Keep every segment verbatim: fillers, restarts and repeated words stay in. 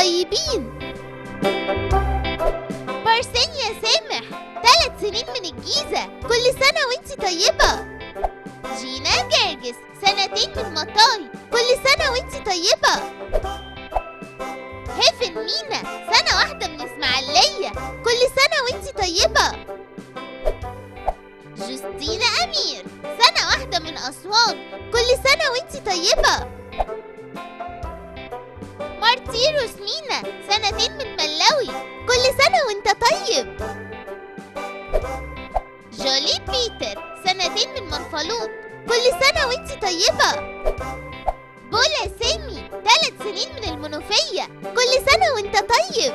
طيبين. بارسين يا سامح، ثلاث سنين من الجيزة، كل سنة وانت طيبة. جينا جرجس، سنتين من مطاي، كل سنة وانت طيبة. هيفن مينا، سنة واحدة من اسماعيلية، كل سنة وانت طيبة. جوستينا أمير، سنة واحدة من أسوان، كل سنة وانت طيبة. سيروس مينا، سنتين من ملاوي، كل سنة وانت طيب. جولي بيتر، سنتين من منفلوط، كل سنة وانت طيبة. بولا سيمي، ثلاث سنين من المنوفية، كل سنة وانت طيب.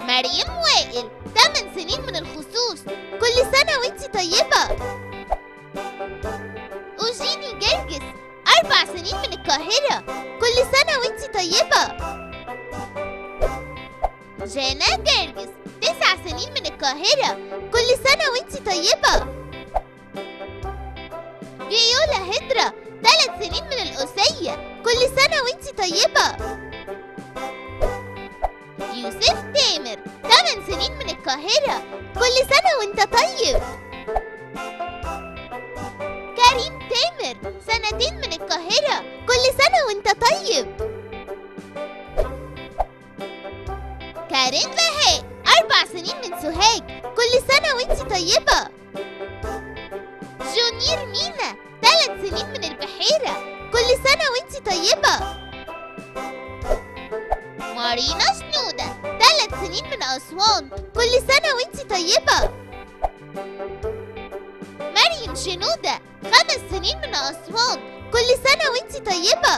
مريم وائل، ثمان سنين من الخصوص، كل سنة وانت طيبة. وجينا جرجس، أربع سنين من القاهرة، كل سنة وانتي طيبة. چانا جرجس، تسع سنين من القاهرة، كل سنة وانتي طيبة. فيولا هدره، ثلاث سنين من القوسية، كل سنة وانتي طيبة. يوسف تامر، ثمان سنين من القاهرة، كل سنة وانت طيب. كريم تامر، سنتين من القاهرة، كل سنة وانت طيب. كارين بهاء، أربع سنين من سوهاج، كل سنة وانت طيبة. جونير مينا، ثلاث سنين من البحيرة، كل سنة وانت طيبة. مارينا شنودة، ثلاث سنين من أسوان، كل سنة وانت طيبة. مريم شنودة، خمس سنين من أسوان، كل سنة وانت طيبة.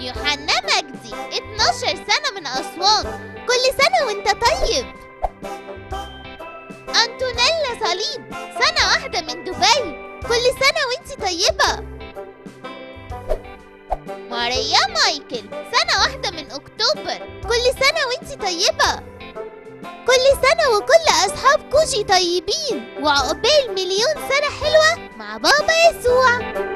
يوحنا مجدي، اتناشر سنة من أسوان، كل سنة وانت طيب. أنتونيلا صليب، سنة واحدة من دبي، كل سنة وانت طيبة. ماريا مايكل، سنة واحدة من أكتوبر، كل سنة وانت طيبة. كل سنة وكل أصحاب كوجي طيبين، وعقبال مليون سنة حلوة مع بابا يسوع.